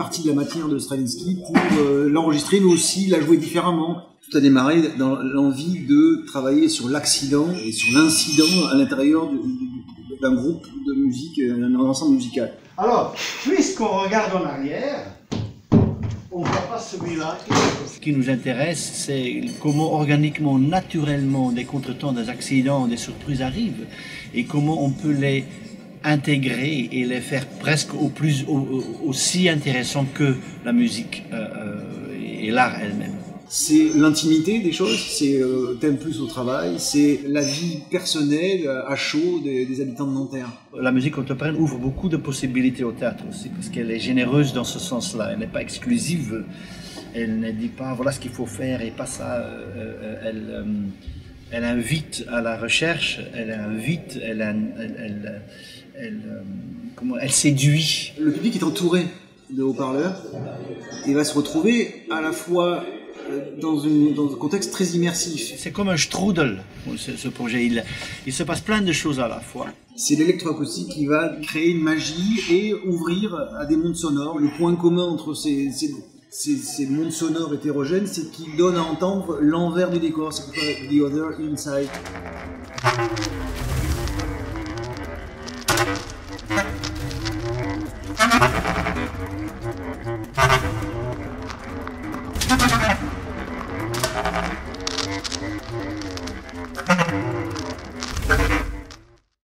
partie de la matière de Stravinsky pour l'enregistrer, mais aussi la jouer différemment. Tout a démarré dans l'envie de travailler sur l'accident et sur l'incident à l'intérieur d'un groupe de musique, d'un ensemble musical. Alors, puisqu'on regarde en arrière, on ne voit pas celui-là. Ce qui nous intéresse, c'est comment organiquement, naturellement, des contretemps, des accidents, des surprises arrivent, et comment on peut les intégrer et les faire presque aussi intéressants que la musique et l'art elle-même. C'est l'intimité des choses, c'est TM+ au travail, c'est la vie personnelle à chaud des habitants de Nanterre. La musique contemporaine ouvre beaucoup de possibilités au théâtre aussi, parce qu'elle est généreuse dans ce sens-là, elle n'est pas exclusive, elle ne dit pas voilà ce qu'il faut faire et pas ça, elle invite à la recherche, elle invite, elle séduit. Le public est entouré de haut-parleurs et va se retrouver à la fois dans un contexte très immersif. C'est comme un strudel, ce projet. Il se passe plein de choses à la fois. C'est l'électroacoustique qui va créer une magie et ouvrir à des mondes sonores. Le point commun entre ces mondes sonores hétérogènes, c'est qu'ils donnent à entendre l'envers du décor, c'est « the other inside ».